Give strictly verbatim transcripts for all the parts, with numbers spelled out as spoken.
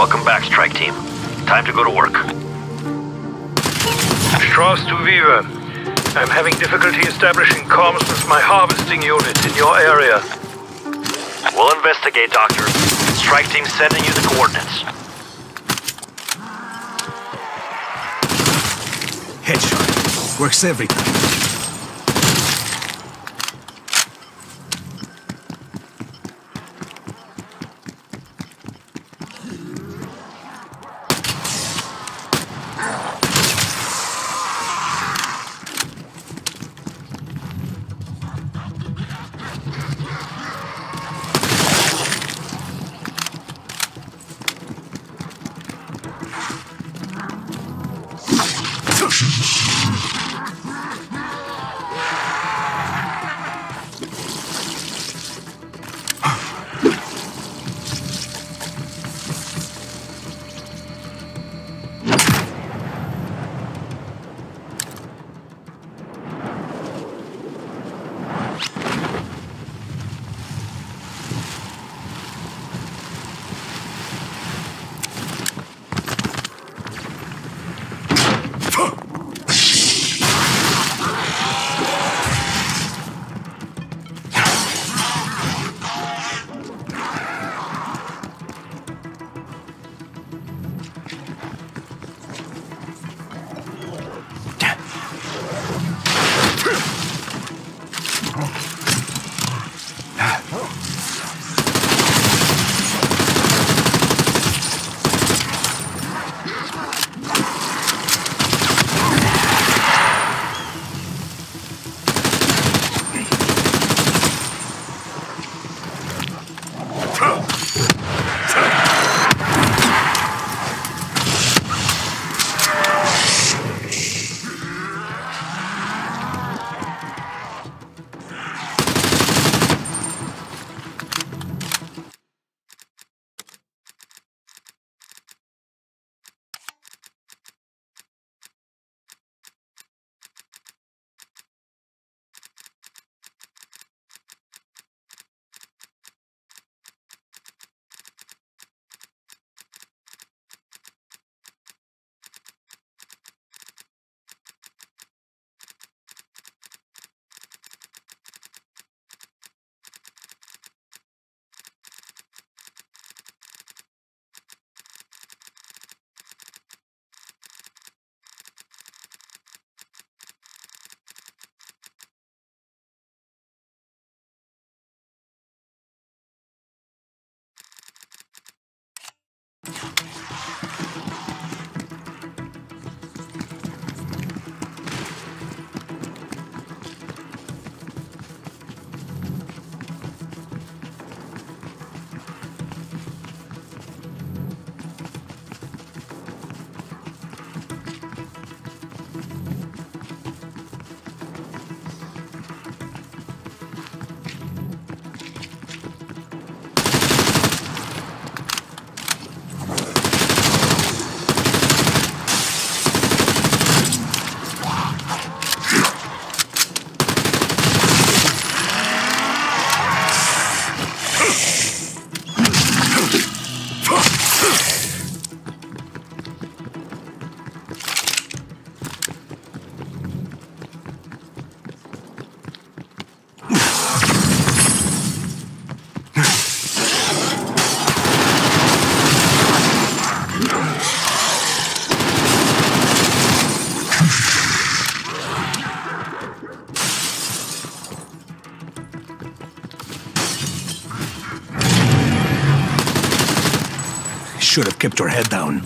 Welcome back, strike team. Time to go to work. Strauss to Weaver. I'm having difficulty establishing comms with my harvesting units in your area. We'll investigate, Doctor. Strike team sending you the coordinates. Headshot. Works every time. Should have kept your head down.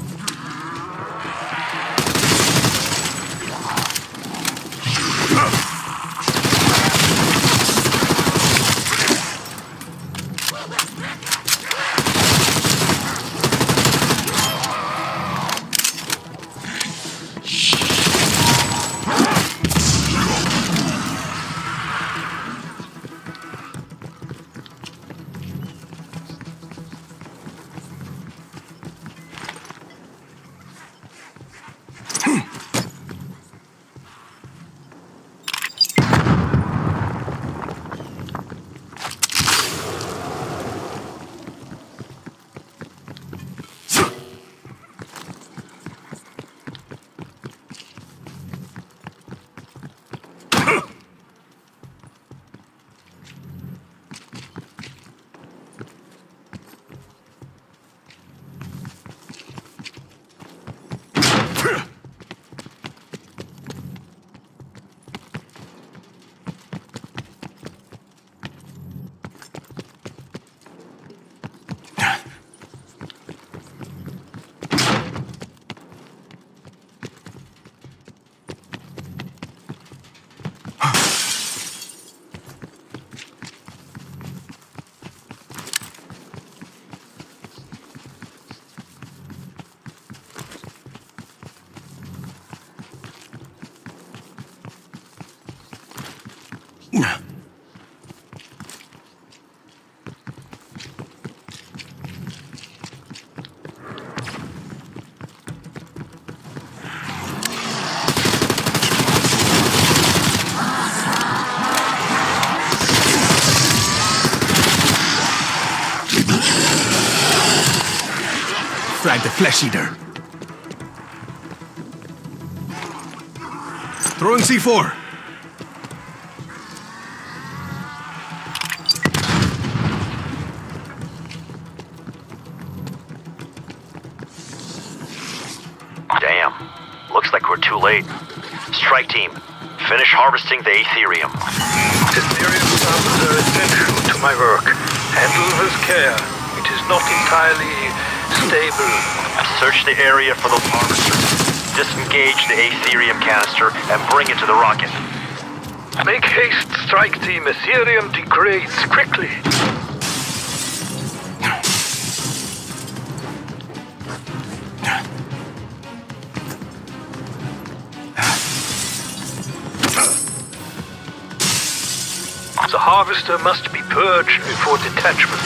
Strike the Flesh Eater. Throwing C four. Damn. Looks like we're too late. Strike team, finish harvesting the aetherium. Aetherium sounds are essential to my work. Handle with care. It is not entirely stable. Search the area for those harvesters. Disengage the aetherium canister and bring it to the rocket. Make haste, strike team. Aetherium degrades quickly. The harvester must be purged before detachment.